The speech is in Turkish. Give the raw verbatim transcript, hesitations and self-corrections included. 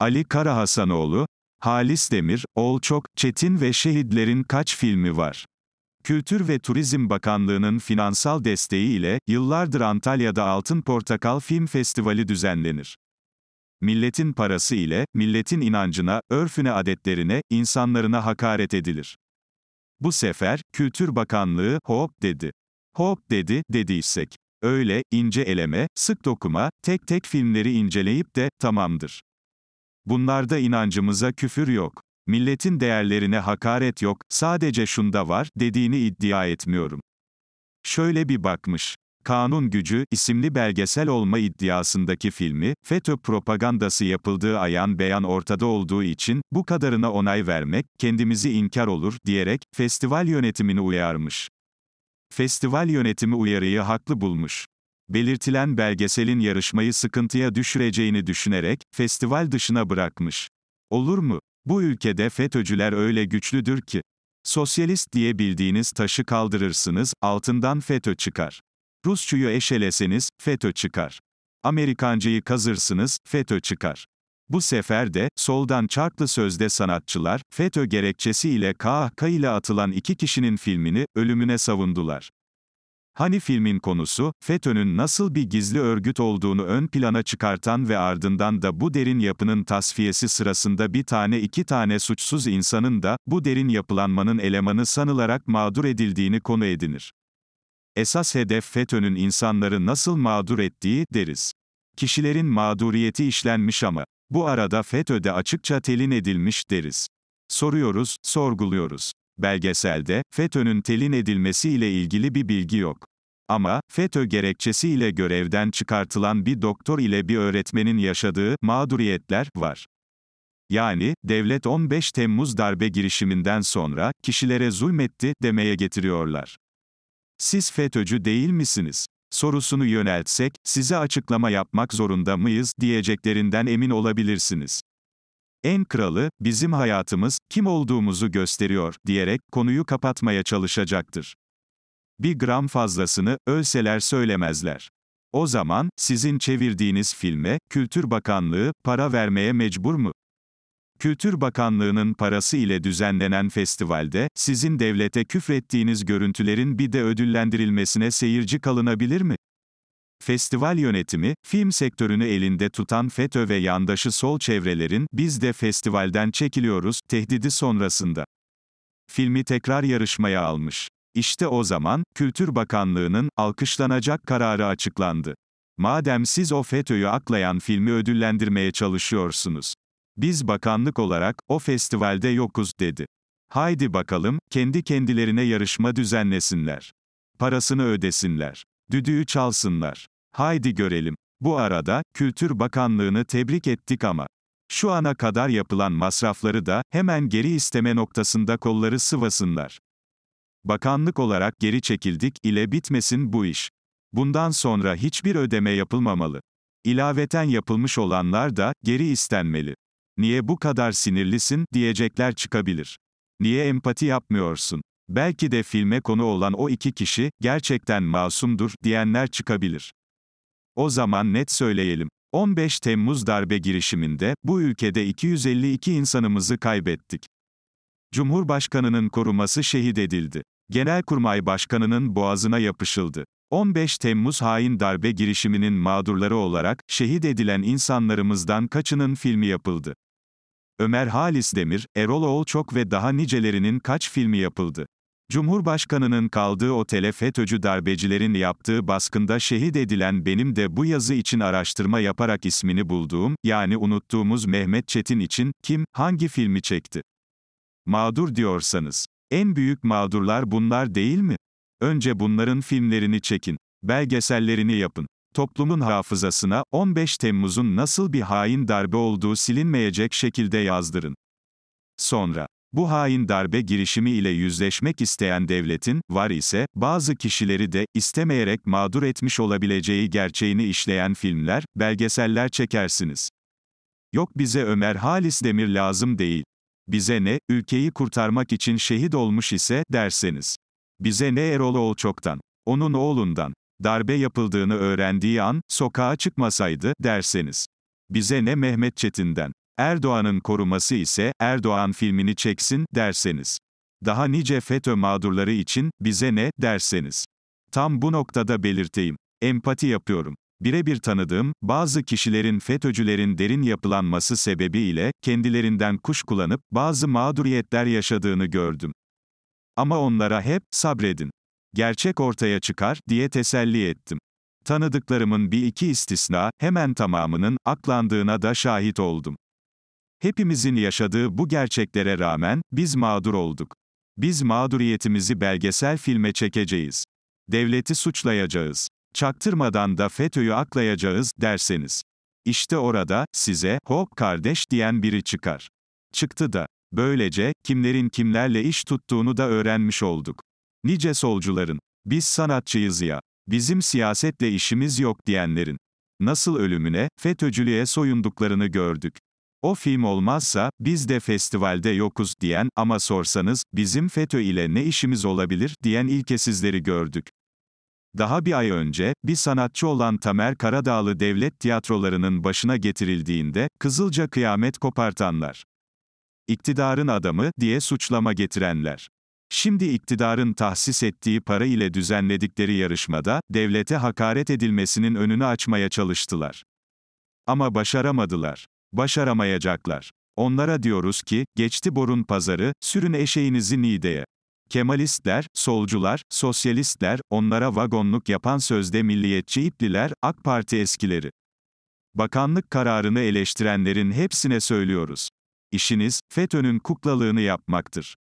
Ali Karahasanoğlu, Halis Demir, Oğulçok, Çetin ve Şehitlerin kaç filmi var? Kültür ve Turizm Bakanlığı'nın finansal desteği ile yıllardır Antalya'da Altın Portakal Film Festivali düzenlenir. Milletin parası ile, milletin inancına, örfüne, adetlerine, insanlarına hakaret edilir. Bu sefer, Kültür Bakanlığı, hop dedi. Hop dedi, dediysek. Öyle, ince eleme, sık dokuma, tek tek filmleri inceleyip de, tamamdır. Bunlarda inancımıza küfür yok. Milletin değerlerine hakaret yok, sadece şunda var, dediğini iddia etmiyorum. Şöyle bir bakmış. Kanun Gücü isimli belgesel olma iddiasındaki filmi, FETÖ propagandası yapıldığı ayan beyan ortada olduğu için, bu kadarına onay vermek, kendimizi inkar olur, diyerek, festival yönetimini uyarmış. Festival yönetimi uyarıyı haklı bulmuş. Belirtilen belgeselin yarışmayı sıkıntıya düşüreceğini düşünerek, festival dışına bırakmış. Olur mu? Bu ülkede FETÖ'cüler öyle güçlüdür ki. Sosyalist diye bildiğiniz taşı kaldırırsınız, altından FETÖ çıkar. Rusçuyu eşeleseniz, FETÖ çıkar. Amerikancıyı kazırsınız, FETÖ çıkar. Bu sefer de, soldan çarklı sözde sanatçılar, FETÖ gerekçesiyle kahkahayla atılan iki kişinin filmini, ölümüne savundular. Hani filmin konusu, FETÖ'nün nasıl bir gizli örgüt olduğunu ön plana çıkartan ve ardından da bu derin yapının tasfiyesi sırasında bir tane iki tane suçsuz insanın da, bu derin yapılanmanın elemanı sanılarak mağdur edildiğini konu edinir. Esas hedef FETÖ'nün insanları nasıl mağdur ettiği, deriz. Kişilerin mağduriyeti işlenmiş ama, bu arada FETÖ'de açıkça telin edilmiş, deriz. Soruyoruz, sorguluyoruz. Belgeselde, FETÖ'nün telin edilmesiyle ilgili bir bilgi yok. Ama, FETÖ gerekçesiyle görevden çıkartılan bir doktor ile bir öğretmenin yaşadığı mağduriyetler var. Yani, devlet on beş Temmuz darbe girişiminden sonra, kişilere zulmetti, demeye getiriyorlar. Siz FETÖ'cü değil misiniz? Sorusunu yöneltsek, size açıklama yapmak zorunda mıyız, diyeceklerinden emin olabilirsiniz. En kralı, bizim hayatımız, kim olduğumuzu gösteriyor, diyerek, konuyu kapatmaya çalışacaktır. Bir gram fazlasını, ölseler söylemezler. O zaman, sizin çevirdiğiniz filme, Kültür Bakanlığı, para vermeye mecbur mu? Kültür Bakanlığı'nın parası ile düzenlenen festivalde, sizin devlete küfrettiğiniz görüntülerin bir de ödüllendirilmesine seyirci kalınabilir mi? Festival yönetimi, film sektörünü elinde tutan FETÖ ve yandaşı sol çevrelerin, biz de festivalden çekiliyoruz, tehdidi sonrasında. Filmi tekrar yarışmaya almış. İşte o zaman, Kültür Bakanlığı'nın, alkışlanacak kararı açıklandı. Madem siz o FETÖ'yü aklayan filmi ödüllendirmeye çalışıyorsunuz. Biz bakanlık olarak, o festivalde yokuz, dedi. Haydi bakalım, kendi kendilerine yarışma düzenlesinler. Parasını ödesinler. Düdüğü çalsınlar. Haydi görelim. Bu arada, Kültür Bakanlığı'nı tebrik ettik ama, şu ana kadar yapılan masrafları da, hemen geri isteme noktasında kolları sıvasınlar. Bakanlık olarak geri çekildik ile bitmesin bu iş. Bundan sonra hiçbir ödeme yapılmamalı. İlaveten yapılmış olanlar da, geri istenmeli. Niye bu kadar sinirlisin, diyecekler çıkabilir. Niye empati yapmıyorsun? Belki de filme konu olan o iki kişi, gerçekten masumdur, diyenler çıkabilir. O zaman net söyleyelim. on beş Temmuz darbe girişiminde, bu ülkede iki yüz elli iki insanımızı kaybettik. Cumhurbaşkanının koruması şehit edildi. Genelkurmay Başkanı'nın boğazına yapışıldı. on beş Temmuz hain darbe girişiminin mağdurları olarak, şehit edilen insanlarımızdan kaçının filmi yapıldı? Ömer Halis Demir, Erol Oğulçok ve daha nicelerinin kaç filmi yapıldı? Cumhurbaşkanının kaldığı otele FETÖ'cü darbecilerin yaptığı baskında şehit edilen, benim de bu yazı için araştırma yaparak ismini bulduğum, yani unuttuğumuz Mehmet Çetin için, kim, hangi filmi çekti? Mağdur diyorsanız, en büyük mağdurlar bunlar değil mi? Önce bunların filmlerini çekin, belgesellerini yapın. Toplumun hafızasına, on beş Temmuz'un nasıl bir hain darbe olduğu silinmeyecek şekilde yazdırın. Sonra, bu hain darbe girişimi ile yüzleşmek isteyen devletin, var ise, bazı kişileri de, istemeyerek mağdur etmiş olabileceği gerçeğini işleyen filmler, belgeseller çekersiniz. Yok bize Ömer Halis Demir lazım değil. Bize ne, ülkeyi kurtarmak için şehit olmuş ise, derseniz. Bize ne Erol Oğulçok'tan, onun oğlundan, darbe yapıldığını öğrendiği an, sokağa çıkmasaydı, derseniz. Bize ne Mehmet Çetin'den, Erdoğan'ın koruması ise, Erdoğan filmini çeksin, derseniz. Daha nice FETÖ mağdurları için, bize ne, derseniz. Tam bu noktada belirteyim. Empati yapıyorum. Birebir tanıdığım, bazı kişilerin FETÖ'cülerin derin yapılanması sebebiyle, kendilerinden kuş kullanıp, bazı mağduriyetler yaşadığını gördüm. Ama onlara hep, sabredin. Gerçek ortaya çıkar, diye teselli ettim. Tanıdıklarımın bir iki istisna, hemen tamamının, aklandığına da şahit oldum. Hepimizin yaşadığı bu gerçeklere rağmen, biz mağdur olduk. Biz mağduriyetimizi belgesel filme çekeceğiz. Devleti suçlayacağız. Çaktırmadan da FETÖ'yü aklayacağız, derseniz. İşte orada, size, hop kardeş diyen biri çıkar. Çıktı da. Böylece, kimlerin kimlerle iş tuttuğunu da öğrenmiş olduk. Nice solcuların, biz sanatçıyız ya, bizim siyasetle işimiz yok diyenlerin, nasıl ölümüne, FETÖ'cülüğe soyunduklarını gördük. O film olmazsa, biz de festivalde yokuz, diyen, ama sorsanız, bizim FETÖ ile ne işimiz olabilir, diyen ilkesizleri gördük. Daha bir ay önce, bir sanatçı olan Tamer Karadağlı devlet tiyatrolarının başına getirildiğinde, Kızılca kıyamet kopartanlar. İktidarın adamı, diye suçlama getirenler. Şimdi iktidarın tahsis ettiği para ile düzenledikleri yarışmada, devlete hakaret edilmesinin önünü açmaya çalıştılar. Ama başaramadılar. Başaramayacaklar. Onlara diyoruz ki, geçti borun pazarı, sürün eşeğinizi Niğde'ye. Kemalistler, solcular, sosyalistler, onlara vagonluk yapan sözde milliyetçi ipliler, AK Parti eskileri. Bakanlık kararını eleştirenlerin hepsine söylüyoruz. İşiniz, FETÖ'nün kuklalığını yapmaktır.